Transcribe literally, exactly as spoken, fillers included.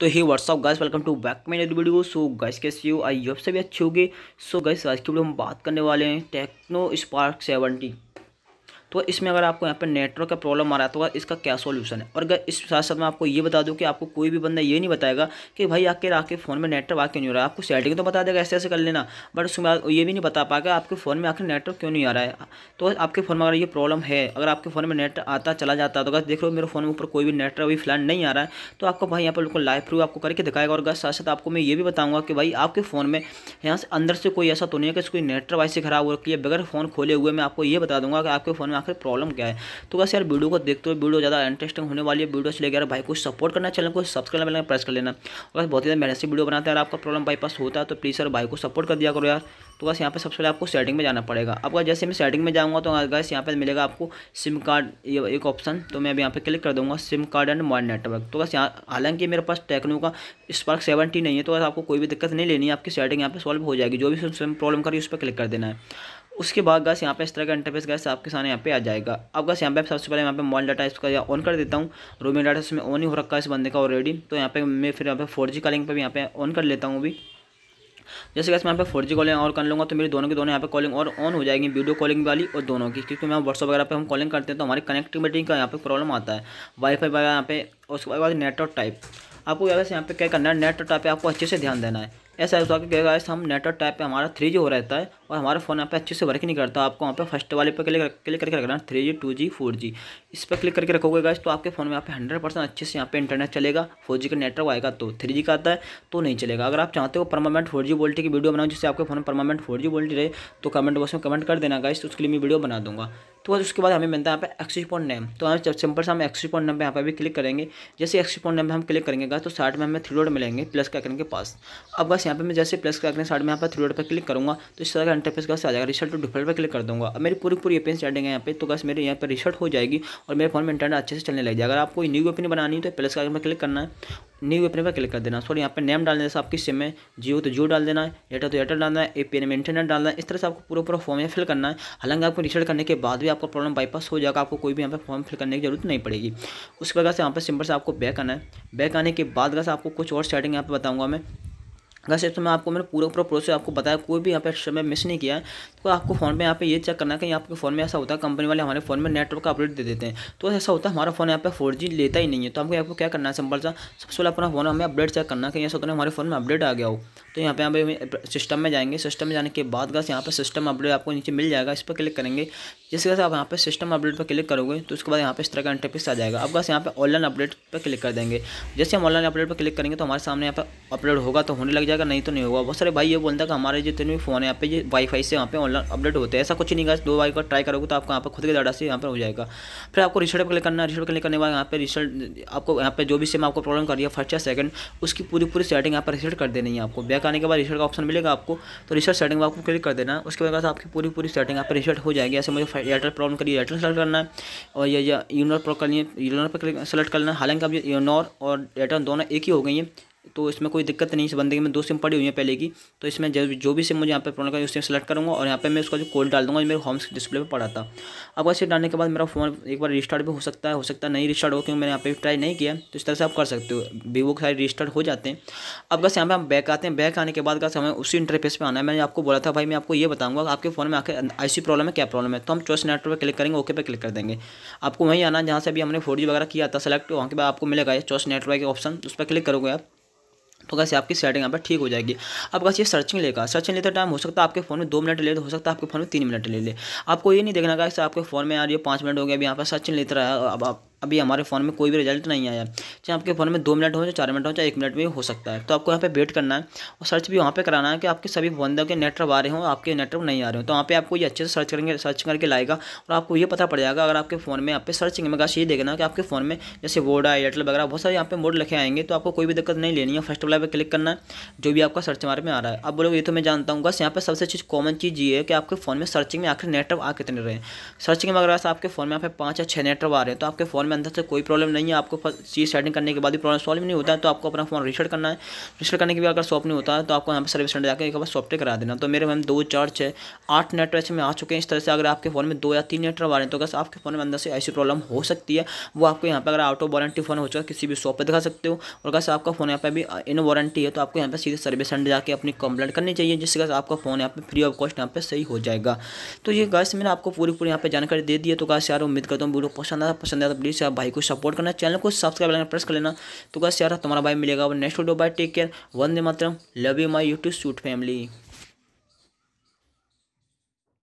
तो hey what's up guys, welcome to back my new video. So guys कैसे हो, I hope सभी अच्छे होंगे। सो गाइस आज की वीडियो हम बात करने वाले हैं टेक्नो स्पार्क सेवन की। तो इसमें अगर आपको यहाँ पर नेटवर्क का प्रॉब्लम आ रहा है तो इसका क्या सॉल्यूशन है। और अगर इस साथ साथ मैं आपको ये बता दूं कि आपको कोई भी बंदा ये नहीं बताएगा कि भाई आके आके फ़ोन में नेटवर्क आके नहीं हो रहा है। आपको सेटिंग तो बता देगा ऐसे ऐसे कर लेना, बट उसके बाद ये भी नहीं बता पाएगा आपके फ़ोन में आखिर नेटवर्क क्यों नहीं आ रहा है। तो आपके फ़ोन में अगर ये प्रॉब्लम है, अगर आपके फ़ोन में नेट आता चला जाता तो अगर देख लो मेरे फ़ोन में ऊपर कोई भी नेटवर्क अभी फिलहाल नहीं आ रहा है, तो आपको भाई यहाँ पर बिल्कुल लाइव प्रूफ आपको करके दिखाएगा। और साथ साथ आपको मैं ये भी बताऊँगा कि भाई आपके फ़ोन में यहाँ से अंदर से कोई ऐसा तो नहीं है कि इसको नेटवर्क वाइज से खराब हो रखी है। बगैर फ़ोन खोले हुए मैं आपको ये बता दूँगा कि आपके फ़ोन आखिर प्रॉब्लम क्या है। तो बस यार वीडियो को देखते हुए, वीडियो ज़्यादा इंटरेस्टिंग होने वाली है। वीडियो अच्छी लगी यार भाई को सपोर्ट करना, चैनल को सब्सक्राइब करना, प्रेस कर लेना। और बहुत ही मेहनत से वीडियो बनाते हैं, अगर आपका प्रॉब्लम बाईपास होता है तो प्लीज़ यार भाई को सपोर्ट कर दिया करो यार। तो बस यहाँ पे सबसे पहले आपको सेटिंग में जाना पड़ेगा। आपका जैसे मैं सेटिंग में जाऊँगा तो गाइस यहाँ पर मिलेगा आपको सिम कार्ड एक ऑप्शन, तो मैं अब यहाँ पर क्लिक कर दूँगा SIM card and mobile network. तो बस यहाँ हालांकि मेरे पास टेक्नो का स्पार्क सेवन नहीं है, तो बस आपको कोई भी दिक्कत नहीं लेनी है, आपकी सेटिंग यहाँ पर सॉल्व हो जाएगी। जो भी सिम प्रॉब्लम करिए उस पर क्लिक कर देना है। उसके बाद गाइस यहाँ पे इस तरह का इंटरफेस गाइस आपके सामने यहाँ पे आ जाएगा। अब गाइस यहाँ पे सबसे पहले यहाँ पे मोबाइल डाटा इसका ऑन कर देता हूँ। रोमिंग डाटा इसमें ऑन ही हो रखा है इस बंदे का ऑलरेडी। तो यहाँ पे मैं फिर यहाँ पे फोर जी का लिंक पर भी यहाँ पे ऑन कर लेता हूँ। अभी जैसे गाइस मैं यहाँ पे फोर जी कॉलिंग और कर लूँगा तो मेरी दोनों की दोनों यहाँ पे कॉलिंग और ऑन हो जाएगी, वीडियो कॉलिंग वाली और दोनों की। क्योंकि मैं व्हाट्सअप वगैरह पे हम कॉलिंग करते हैं तो हमारी कनेक्टिविटी का यहाँ पे प्रॉब्लम आता है, वाईफाई वगैरह यहाँ पे। उसके बाद नेटवर्क टाइप आपको यहाँ से यहाँ पे क्या करना है, नेटवर्क टाइप पे आपको अच्छे से ध्यान देना है। ऐसा होता है कि गाइस हम नेटवर्क टाइप पे हमारा थ्री जी हो रहता है और हमारा फ़ोन यहाँ पे अच्छे से वर्क नहीं करता। आपको यहाँ पे फर्स्ट वाले पे क्लिक क्लिक करके रखना, three G two G four G इस पर क्लिक करके रखोगे गाइस तो आपके फ़ोन में यहाँ पे हंड्रेड परसेंट अच्छे से यहाँ पे इंटरनेट चलेगा। फोर जी का नेटवर्क आएगा तो थ्री जी का आता है तो नहीं चलेगा। अगर आप चाहते हो परमानेंट फोर जी वोल्टी की वीडियो बनाओ, जिससे आपके फ़ोन में परमानेंट फोर जी वोल्टी रहे, तो कमेंट बॉक्स में कमेंट कर देना गाइस, तो उसके लिए मैं वीडियो बना दूँगा। तो उसके बाद हमें मिलता है यहाँ पे एक्सेस पॉइंट नेम। तो हम सिंपल से हम एक्सेस पॉइंट नेम पे यहाँ पे भी क्लिक करेंगे। जैसे एक्सेस पॉइंट नेम पे हम क्लिक करेंगे गाइस तो साइड में हमें थ्री डॉट मिलेंगे प्लस के आइकन के पास। अब गाइस यहाँ पे मैं जैसे प्लस के आइकन साइड में यहाँ पे थ्री डॉट पे क्लिक करूँगा तो इस तरह का इंटरफेस गाइस आ जाएगा। रिसेट टू डिफॉल्ट पर क्लिक कर दूँगा। अब मेरी पूरी पूरी ओपन सेटिंग है यहाँ पे, तो गाइस मेरे यहाँ पर रिसेट हो जाएगी और मेरे फोन में इंटरनेट अच्छे से चलने लग जाएगा। अगर आपको न्यू ओपन बनानी है तो प्लस के आइकन पर क्लिक करना है, न्यू ओपन पर क्लिक कर देना। सॉरी यहाँ पे नेम डालना है, जैसे आपकी सिम में जियो तो जियो डाल देना है, एयरटेल तो एयरटेल डालना है, ए पी एन में इंटरनेट डालना है। इस तरह से आपको पूरा पूरा फॉर्म फिल करना है। हालांकि आपको रिसेट करने के बाद भी आपका प्रॉब्लम बाईपास हो जाएगा, आपको कोई भी यहाँ पे फॉर्म फिल करने की जरूरत नहीं पड़ेगी। उसके बाद से यहाँ पर सिंपल से आपको बैक आना है। बैक आने के बाद गाइस आपको कुछ और सेटिंग यहाँ पे बताऊँगा मैं। गाइस तो मैं आपको मैंने पूरा पूरा प्रोसेस आपको बताया, कोई भी यहाँ पे समय मिस नहीं किया है। तो आपको फ़ोन में यहाँ पे ये चेक करना है कि आपके फ़ोन में ऐसा होता है कंपनी वाले हमारे फ़ोन में नेटवर्क का अपडेट दे देते हैं, तो ऐसा होता है हमारा फ़ोन यहाँ पे फोर जी लेता ही नहीं है। तो हमको आपको क्या करना है, सिंपल सा सबसे पहले अपना फ़ोन हमें अपडेट चेक करना है कि ऐसा होता है हमारे फ़ोन में अपडेट आ गया हो। तो यहाँ पे हम सिस्टम में जाएंगे। सिस्टम में जाने के बाद गाइस यहाँ पर सिस्टम अपडेट आपको नीचे मिल जाएगा, इस पर क्लिक करेंगे। जैसे गाइस आप यहाँ पे सिस्टम अपडेट पर क्लिक करोगे तो उसके बाद यहाँ पे इस तरह का इंटरफेस आ जाएगा। अब गाइस यहाँ पे ऑनलाइन अपडेट पर क्लिक कर देंगे। जैसे हम ऑनलाइन अपडेट पर क्लिक करेंगे तो हमारे सामने यहाँ पे अपडेट होगा तो होने लग जाएगा, नहीं तो नहीं होगा। बहुत सारे भाई ये बोलता है कि हमारे जितने भी फोन है यहाँ पे ये वाईफाई से यहाँ पे ऑनलाइन अपडेट होते हैं, ऐसा कुछ नहीं। गाइस दो वाई का ट्राई करोगे तो आपको यहाँ पे खुद के डाटा से यहाँ पर हो जाएगा। फिर आपको रिसेट पर क्लिक करना है। रिसेट क्लिक करने के बाद यहाँ पे रिसेट आपको यहाँ पे जो भी सिम आपको प्रॉब्लम कर रही है फर्स्ट या सेकंड, उसकी पूरी पूरी सेटिंग यहाँ पर रिसेट कर देनी है आपको। बैक आने के बाद रिसेट का ऑप्शन मिलेगा आपको, तो रिसेट सेटिंग में आपको क्लिक कर देना है। उसके बाद आपकी पूरी पूरी सेटिंग यहाँ पर रिसेट हो जाएगी। ऐसे मुझे एयरटेल प्रॉब्लम करिए एयरटेल सेलेक्ट करना है और या यूनोर प्रॉब्लम करनी है यूनोर पर सेलेक्ट करना है। हालांकि अब यूनोर और एयरटेल दोनों एक ही हो गई हैं तो इसमें कोई दिक्कत नहीं। इस बंदे की मैं दो सिम पड़ी हुई है पहले की, तो इसमें जो जो भी सिम मुझे यहाँ पे प्रॉब्लम का उससे सेलेक्ट करूँगा और यहाँ पे मैं उसका जो कोड डाल दूँगा मेरे होम डिस्प्ले पे पड़ा था। अब वैसे डालने के बाद मेरा फ़ोन एक बार रिस्टार्ट भी हो सकता है, हो सकता है नहीं रिस्टार्ट हो, क्योंकि मैंने यहाँ पे ट्राई नहीं किया। तो इस तरह से आप कर सकते हो, वीवो के सारे रिस्टार्ट हो जाते हैं। अब बस यहाँ पे हम बैक आते हैं। बैक आने के बाद का हमें उसी इंटरफेस पर आना है। मैंने आपको बोला था भाई मैं आपको ये बताऊँगा आपके फ़ोन में आखिर ऐसी प्रॉब्लम है क्या प्रॉब्लम है। तो हम चॉइस नेटवर्क पर क्लिक करेंगे, ओके पर क्लिक कर देंगे। आपको वहीं आना जहाँ से भी हमने फोर जी वगैरह किया था सेलेक्ट, वहाँ के बाद आपको मिलेगा चॉइस नेटवर्क ऑप्शन, उस पर क्लिक करोगे आप तो कैसे आपकी सेटिंग यहाँ पर ठीक हो जाएगी। अब कैसे ये सर्चिंग लेगा, सर्चिंग लेते टाइम हो सकता है आपके फ़ोन में दो मिनट ले ले, हो सकता है आपके फ़ोन में तीन मिनट ले ले। आपको ये नहीं देखना का ऐसे आपके फ़ोन में यार ये पाँच मिनट हो गया, अभी यहाँ पर सर्चिंग लेता रहा है। अब आप अभी हमारे फ़ोन में कोई भी रिजल्ट नहीं आया, चाहे आपके फ़ोन में दो मिनट हो चाहे चार मिनट हो चाहे एक मिनट भी हो सकता है। तो आपको यहाँ पे वेट करना है और सर्च भी वहाँ पे कराना है कि आपके सभी बंदों के नेटवर्क आ रहे हों, आपके नेटवर्क नहीं आ रहे हो। तो वहाँ पे आपको ये अच्छे से सर्च करेंगे, सर्च करके लाएगा और आपको ये पता पड़ जाएगा। अगर आपके फ़ोन में यहाँ पे सर्चिंग में ये देखना कि आपके फ़ोन में जैसे वोडा एयरटेल वगैरह बहुत सारे यहाँ पे मोड लिखे आएंगे, तो आपको कोई भी दिक्कत नहीं लेनी है। फर्स्ट वाला पे क्लिक करना है जो भी आपका सर्च हमारे में आ रहा है। आप बोलोगे ये तो मैं जानता हूँ। बस यहाँ पर सबसे चीज़ कॉमन चीज़ ये है कि आपके फ़ोन में सर्चिंग में आखिर नेटवर्क आ कितने रहे हैं। सर्चिंग में अगर आपके फ़ोन में यहाँ पे पाँच या छः नेटवर्क आ रहे हैं तो आपके फ़ोन में अंदर से कोई प्रॉब्लम नहीं है। आपको चीज़ सेटिंग करने के बाद भी प्रॉब्लम सॉल्व नहीं होता है तो आपको अपना फोन रीसेट करना है। रीसेट करने के बाद अगर सॉप नहीं होता है तो आपको यहाँ पर सर्विस सेंटर जाकर एक बार सॉफ्ट करा देना। तो मेरे मैम दो चार छः आठ नेटवर्क ऐसे में आ चुके हैं। इस तरह से अगर आपके फोन में दो या तीन नेटवर्क आ रहे हैं तो बस आपके फोन में अंदर से ऐसी प्रॉब्लम हो सकती है। वो आपको यहाँ पर अगर आउट ऑफ वारंटी फोन हो चुका किसी भी शॉप पर दिखा सकते हो। और अगर आपका फोन यहाँ पर भी इन वारंटी है तो आपको यहाँ पर सीधे सर्विस सेंटर जाकर अपनी कंप्लेंट करनी चाहिए, जिससे आपका फोन यहाँ पर फ्री ऑफ कॉस्ट यहाँ पर सही हो जाएगा। तो ये गाइस मैंने आपको पूरी पूरी यहाँ पे जानकारी दे दी है। तो गाइस यार उम्मीद करता हूँ वीडियो पसंद आया पसंद आया तो प्लीज़ यार भाई को सपोर्ट करना, चैनल को सब्सक्राइब करना प्रेस कर लेना। तो गाइस यार तुम्हारा भाई मिलेगा next video. Bye, take care, वंदे मातरम, love you my YouTube shoot family.